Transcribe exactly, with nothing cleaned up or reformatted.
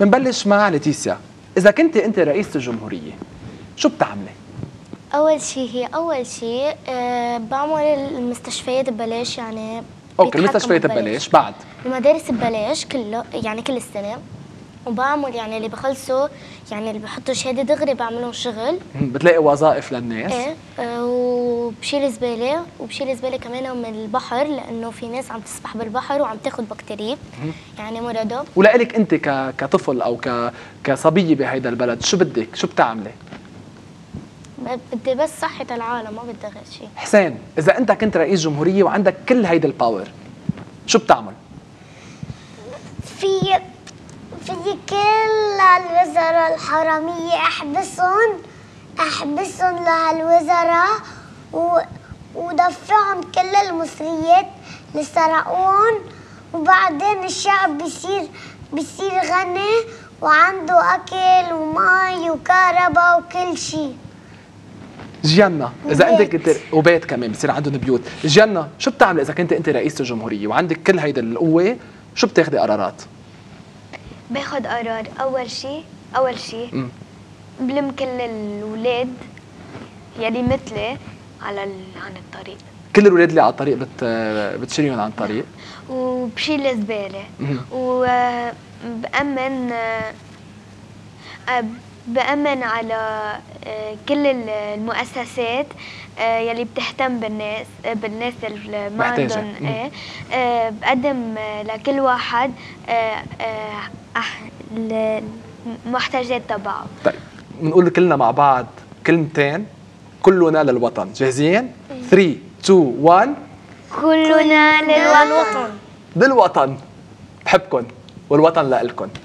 بنبلش مع ليتيسيا. إذا كنت أنت رئيسة الجمهورية شو بتعملي؟ أول شيء هي أول شيء أه بعمل المستشفيات ببلاش، يعني أوكي المستشفيات ببلاش، بعد المدارس ببلاش كله يعني كل السنة، وبعمل يعني اللي بخلصوا يعني اللي بحطوا شهادة دغري بعملهم شغل. بتلاقي وظائف للناس. إيه أه وبشيل زبالة، وبشيل زبالة كمان من البحر لأنه في ناس عم تسبح بالبحر وعم تاخذ بكتيريا يعني مرضه. ولإلك أنت ك... كطفل أو ك... كصبية بهيدا البلد شو بدك؟ شو بتعملي؟ بدي بس صحة العالم، ما بدي غير شيء. حسين، إذا أنت كنت رئيس جمهورية وعندك كل هيدا الباور شو بتعمل؟ في في كل الوزراء الحرامية أحبسهم أحبسهم لهالوزراء و... ودفعهم كل المصريات اللي سرقوهم، وبعدين الشعب بيصير بيصير غني وعنده أكل ومي وكهرباء وكل شيء. جيانا، إذا أنت كنت وبيت كمان بصير عندهم بيوت. جيانا، شو بتعمل إذا كنت أنت رئيسة الجمهورية وعندك كل هيدا القوة، شو بتاخدي قرارات؟ باخد قرار أول شيء أول شيء بلم كل الأولاد يلي مثلي على عن الطريق. كل الأولاد اللي على الطريق بت بتشيلهم عن الطريق؟ وبشيل زبالة، وبأمن بأمن على كل المؤسسات يلي بتهتم بالناس بالناس اللي ما عندهم. إيه بقدم لكل واحد المحتاجات تبعه. طيب بنقول كلنا مع بعض كلمتين، كلنا للوطن. جاهزين؟ ثلاثة اثنين واحد. كلنا للوطن. للوطن، بحبكم والوطن لإلكم.